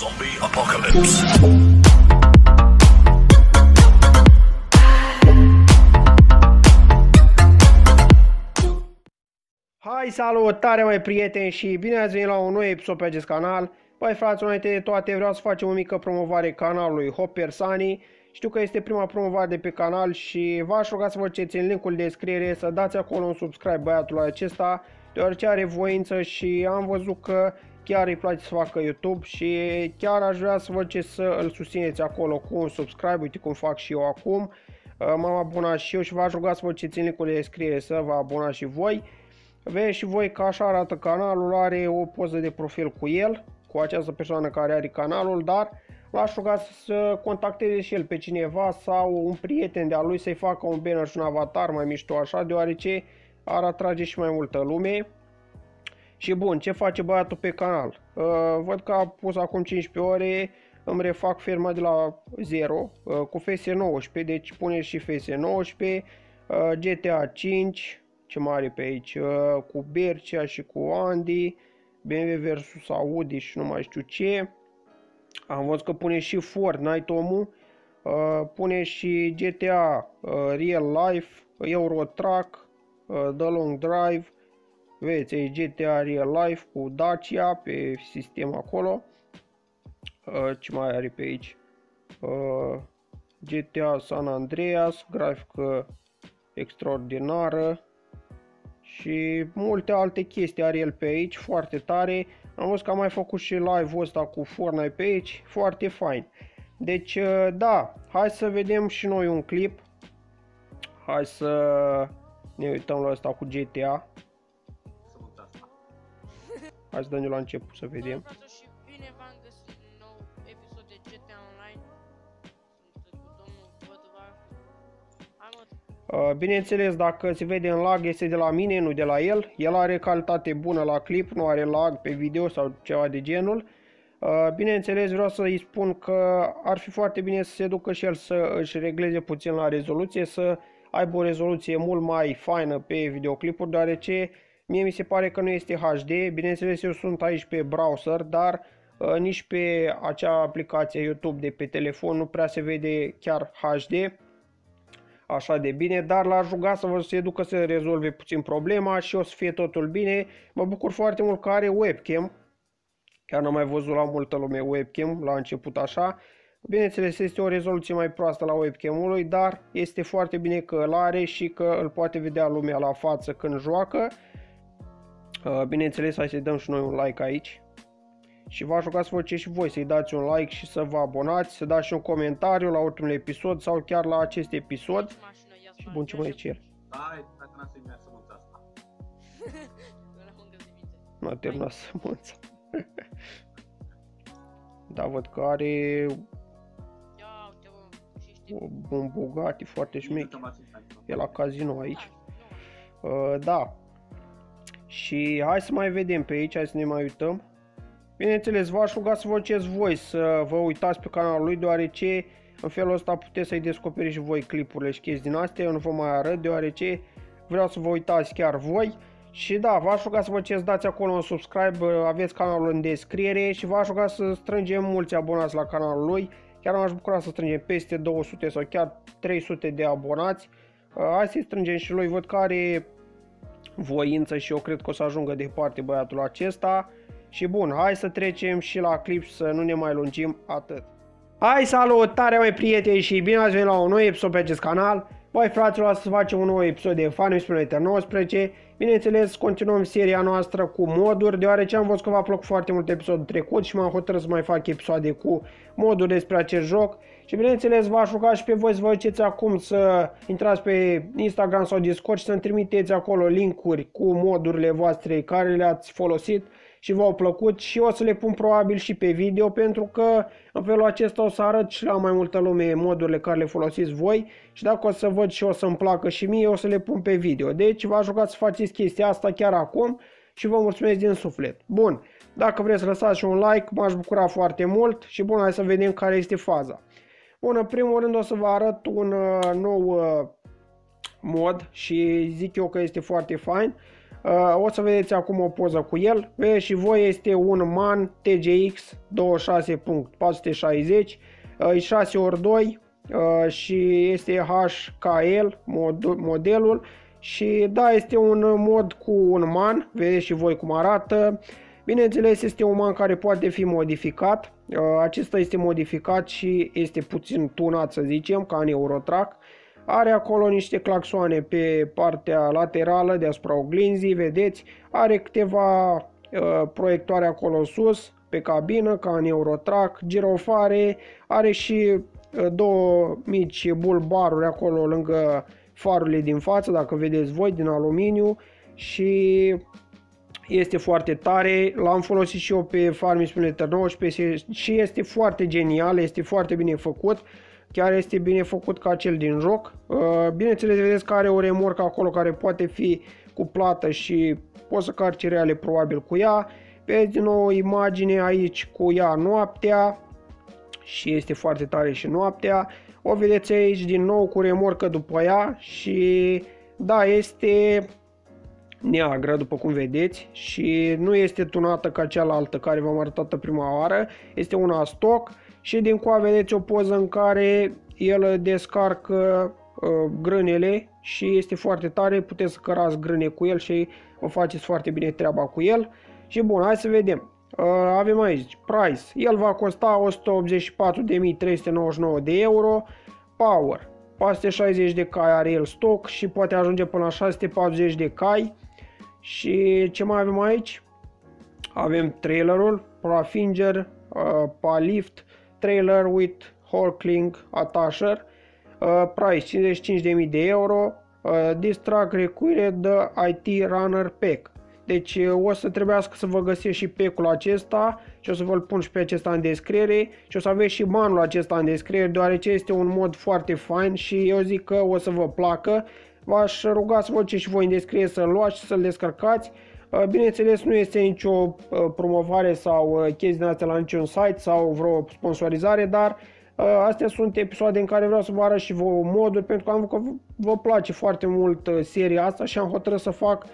Zombie Apocalypse. Hai, salutare, mai prieteni, și bine ați venit la un nou episod pe acest canal. Băi, frate, înainte de toate vreau să facem o mică promovare canalului Hopper Sunny. Știu că este prima promovare de pe canal și v-aș ruga să vă ceți în linkul de descriere să dați acolo un subscribe băiatul acesta, deoarece are voință și am văzut că chiar îi place să facă YouTube și chiar aș vrea să vă ce să îl susțineți acolo cu un subscribe, uite cum fac și eu acum. M-am abonat și eu și v-aș ruga să vă ceți în linkul de descriere să vă abonați și voi. Vedeți și voi că așa arată canalul, are o poză de profil cu el, cu această persoană care are canalul, dar l-aș ruga să contacteze și el pe cineva sau un prieten de-a lui să-i facă un banner și un avatar mai mișto așa, deoarece ar atrage și mai multă lume. Și bun, ce face băiatul pe canal? Văd că a pus acum 15 ore, îmi refac ferma de la 0 cu FS19, deci pune și FS19, GTA 5, ce mare pe aici, cu Bercea și cu Andy, BMW versus Audi și nu mai știu ce. Am văzut că pune și Fortnite omul, pune și GTA Real Life, EuroTrack, The Long Drive. Vedeți, e GTA Real Life cu Dacia pe sistem acolo. Ce mai are pe aici? GTA San Andreas, grafică extraordinară și multe alte chestii are el pe aici, foarte tare. Am văzut că am mai făcut și live-ul ăsta cu Fortnite pe aici, foarte fain. Deci da, hai să vedem și noi un clip. Hai să ne uităm la ăsta cu GTA. Hai să dăm eu la început să vedem. Salut, și bine v-am găsit un nou episod de GTA Online. Sunt cu domnul Văduva. Bineînțeles, dacă se vede în lag, este de la mine, nu de la el. El are calitate bună la clip, nu are lag pe video sau ceva de genul. Bineînțeles, vreau să îi spun că ar fi foarte bine să se ducă și el să își regleze puțin la rezoluție, să aibă o rezoluție mult mai faină pe videoclipuri, deoarece mie mi se pare că nu este HD, bineînțeles eu sunt aici pe browser, dar nici pe acea aplicație YouTube de pe telefon nu prea se vede chiar HD așa de bine, dar l-aș ruga să vă se ducă să rezolve puțin problema și o să fie totul bine. Mă bucur foarte mult că are webcam, chiar n-am mai văzut la multă lume webcam la început așa. Bineînțeles, este o rezoluție mai proastă la webcam-ului, dar este foarte bine că îl are și că îl poate vedea lumea la față când joacă. Bineînțeles, hai să-i dăm și noi un like aici și v-aș ruga să vă ceți și voi să-i dați un like și să vă abonați, să dați și un comentariu la ultimul episod sau chiar la acest episod. Și bun, ce mai zice el? Nu a terminat sămânța. Da, văd că are un Bugatti foarte șmecher. E la casino aici. Da. Și hai să mai vedem pe aici, hai să ne mai uităm. Bineînțeles, v-aș ruga să vă ceți voi să vă uitați pe canalul lui, deoarece în felul ăsta puteți să-i descoperiți și voi clipurile și chestii din astea. Eu nu vă mai arăt, deoarece vreau să vă uitați chiar voi. Și da, v-aș ruga să vă ceți, dați acolo un subscribe, aveți canalul în descriere și v-aș ruga să strângem mulți abonați la canalul lui. Chiar m-aș bucura să strângem peste 200 sau chiar 300 de abonați. Hai să-i strângem și lui, văd că are voință și eu cred că o să ajungă departe băiatul acesta. Și bun, hai să trecem și la clip, să nu ne mai lungim atât. Hai, salutare, mai prieteni, și bine ați venit la un nou episod pe acest canal. Băi, fraților, să facem un nou episod de Farming Simulator 19. Bineînțeles, continuăm seria noastră cu moduri, deoarece am văzut că v-a plăcut foarte mult episodul trecut și m-am hotărât să mai fac episoade cu moduri despre acest joc. Și bineînțeles, v-aș ruga și pe voi să vă uitați acum să intrați pe Instagram sau Discord și să-mi trimiteți acolo linkuri cu modurile voastre care le-ați folosit și v-au plăcut și o să le pun probabil și pe video, pentru că în felul acesta o să arăt și la mai multă lume modurile care le folosiți voi și dacă o să văd și o să-mi placă și mie, o să le pun pe video. Deci v-aș ruga să faceți chestia asta chiar acum și vă mulțumesc din suflet. Bun, dacă vreți să lăsați un like, m-aș bucura foarte mult și bun, hai să vedem care este faza. Bun, în primul rând o să vă arăt un nou mod și zic eu că este foarte fain. O să vedeți acum o poză cu el. Vedeți și voi, este un MAN TGX 26.460, 6x2 și este HKL modelul. Și da, este un mod cu un MAN, vedeți și voi cum arată. Bineînțeles, este un MAN care poate fi modificat. Acesta este modificat și este puțin tunat, să zicem, ca în EuroTrack. Are acolo niște claxoane pe partea laterală deasupra oglinzii, vedeți. Are câteva proiectoare acolo sus, pe cabină, ca în EuroTrack, girofare. Are și două mici bulbaruri acolo lângă farurile din față, dacă vedeți voi, din aluminiu. Și este foarte tare, l-am folosit și eu pe Farming Simulator 19 și este foarte genial, este foarte bine făcut. Chiar este bine făcut ca cel din joc. Bineînțeles, vedeți că are o remorcă acolo care poate fi cuplată și poți să carci reale probabil cu ea. Vedeți din nou o imagine aici cu ea noaptea și este foarte tare și noaptea. O vedeți aici din nou cu remorcă după ea și da, este neagră după cum vedeți și nu este tunată ca cealaltă care v-am arătat prima oară. Este una stock și din coa vedeți o poză în care el descarcă grânele și este foarte tare, puteți să cărați grâne cu el și o faceți foarte bine treaba cu el. Și bun, hai să vedem. Avem aici price, el va costa 184.399 de euro, power 460 de cai are el stock și poate ajunge până la 640 de cai. Și ce mai avem aici? Avem trailerul Profinger Palift Trailer with Hawkling Atasher, price 55.000 de euro, this truck required the IT Runner Pack. Deci o să trebuiască să vă găsesc și pack-ul acesta și o să vă-l pun și pe acesta în descriere și o să aveți și manul acesta în descriere, deoarece este un mod foarte fain și eu zic că o să vă placă. V-aș ruga să vă duceți și voi în descriere să-l luați și să-l descărcați. Bineînțeles, nu este nicio promovare sau chestii din astea la niciun site sau vreo sponsorizare, dar astea sunt episoade în care vreau să vă arăt și vouă moduri, pentru că am văzut că vă place foarte mult seria asta și am hotărât să fac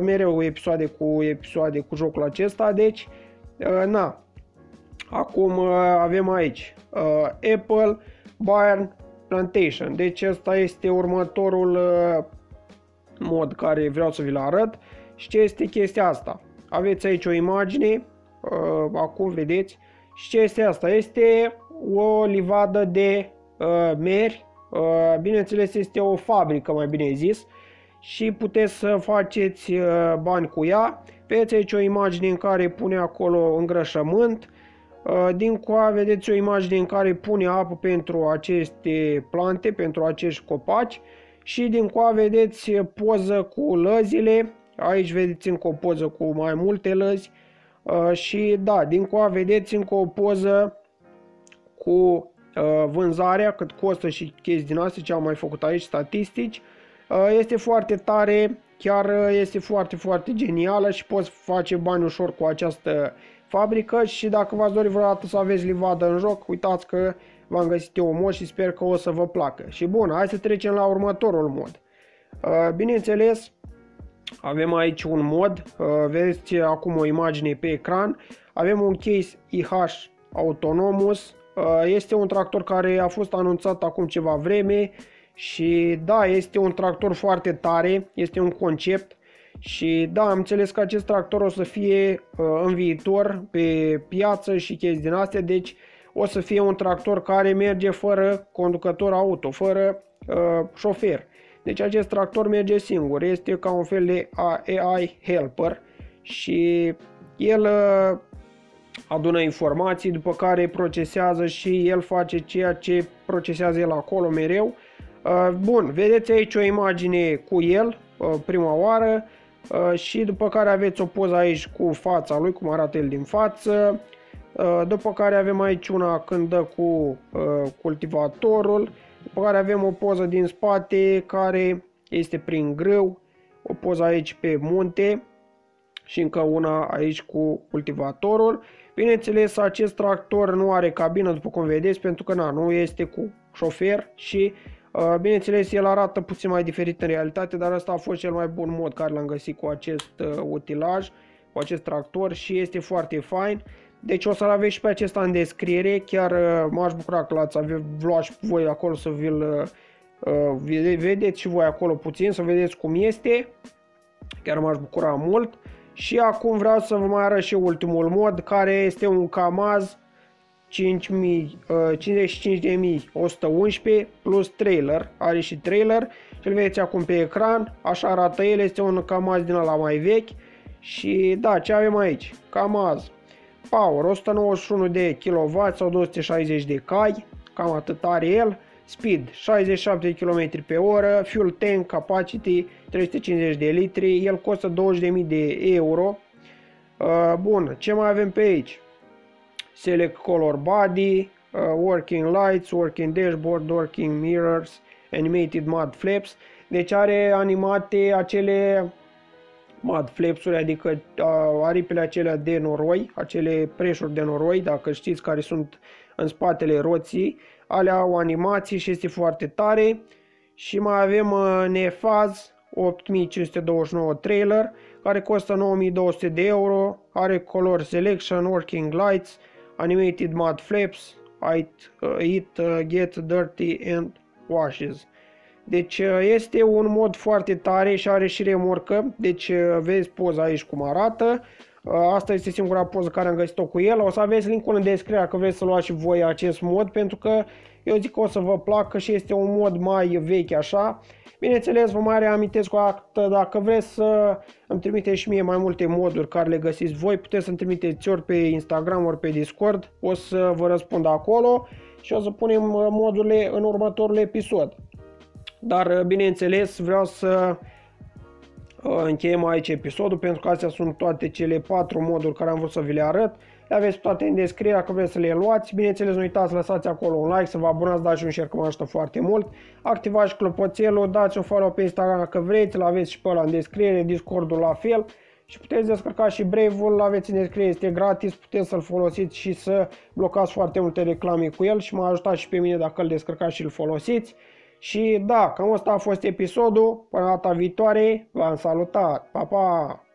mereu episoade cu jocul acesta. Deci na, acum avem aici Apple Barn Plantation, deci asta este următorul mod care vreau să vi-l arăt. Și ce este chestia asta? Aveți aici o imagine, acum vedeți. Și ce este asta? Este o livadă de meri, bineînțeles este o fabrică, mai bine zis, și puteți să faceți bani cu ea. Vedeți aici o imagine în care pune acolo îngrășământ, din coa vedeți o imagine în care pune apă pentru aceste plante, pentru acești copaci, și din coa vedeți poză cu lăzile. Aici vedeți încă o poză cu mai multe lăzi și da, din coa vedeți încă o poză cu vânzarea, cât costă și chestii din astea, ce am mai făcut aici, statistici. Este foarte tare, chiar este foarte genială și poți face bani ușor cu această fabrică. Și dacă v-ați dori vreodată să aveți livadă în joc, uitați că v-am găsit eu un mod și sper că o să vă placă. Și bun, hai să trecem la următorul mod. Bineînțeles, avem aici un mod, vedeți acum o imagine pe ecran. Avem un Case IH Autonomous, este un tractor care a fost anunțat acum ceva vreme. Și da, este un tractor foarte tare, este un concept și da, am înțeles că acest tractor o să fie în viitor pe piață și chestii din astea, deci o să fie un tractor care merge fără conducător auto, fără șofer. Deci acest tractor merge singur, este ca un fel de AI helper și el adună informații, după care procesează și el face ceea ce procesează el acolo mereu. Bun, vedeți aici o imagine cu el prima oară și după care aveți o poză aici cu fața lui, cum arată el din față. După care avem aici una când dă cu cultivatorul, după care avem o poză din spate care este prin grâu, o poză aici pe munte și încă una aici cu cultivatorul. Bineînțeles, acest tractor nu are cabină, după cum vedeți, pentru că na, nu este cu șofer și Bineînțeles, el arată puțin mai diferit în realitate, dar ăsta a fost cel mai bun mod care l-am găsit cu acest utilaj, cu acest tractor și este foarte fain. Deci o să-l aveți și pe acesta în descriere, chiar m-aș bucura că l-ați luat și voi acolo să vi-l vedeți și voi acolo puțin, să vedeți cum este, chiar m-aș bucura mult. Și acum vreau să vă mai arăt și ultimul mod, care este un Kamaz 55.111 plus trailer, are și trailer și îl vedeți acum pe ecran, așa arată el, este un Kamaz din ăla mai vechi și da, ce avem aici, Kamaz Power, 191 de kW sau 260 de cai, cam atât are el, Speed, 67 km pe oră, Fuel Tank Capacity, 350 de litri, el costă 20.000 de euro. Bun, ce mai avem pe aici? Select Color Body, Working Lights, Working Dashboard, Working Mirrors, Animated Mud Flaps. Deci are animate acele mud flaps-uri, adică aripile acelea de noroi, acele preșuri de noroi, dacă știți, care sunt în spatele roții. Alea au animații și este foarte tare. Și mai avem Nefaz 8529 trailer, care costă 9200 de euro, are Color Selection, Working Lights, Animated Mud Flaps, It Get Dirty and Washes. Deci este un mod foarte tare și are și remorcă, deci vezi poza aici cum arată. Asta este singura poză care am găsit-o cu el. O să aveți linkul în descriere dacă vreți să luați și voi acest mod, pentru că eu zic că o să vă placă și este un mod mai vechi așa. Bineînțeles, vă mai reamintesc o dată, dacă vreți să îmi trimiteți și mie mai multe moduri care le găsiți voi, puteți să-mi trimiteți ori pe Instagram, ori pe Discord, o să vă răspund acolo și o să punem modurile în următorul episod. Dar bineînțeles, vreau să încheiem aici episodul, pentru că astea sunt toate cele 4 moduri care am vrut să vi le arăt. Le aveți toate în descriere dacă vreți să le luați. Bineînțeles, nu uitați, lăsați acolo un like, să vă abonați, dați un share că mă ajută foarte mult. Activați clopoțelul, dați un follow pe Instagram dacă vreți, îl aveți și pe ăla în descriere, Discordul la fel. Și puteți descărca și Brave-ul, îl aveți în descriere, este gratis, puteți să-l folosiți și să blocați foarte multe reclame cu el și mă ajutați și pe mine dacă îl descărcați și îl folosiți. Și da, cam asta a fost episodul, până data viitoare, v-am salutat, pa, pa!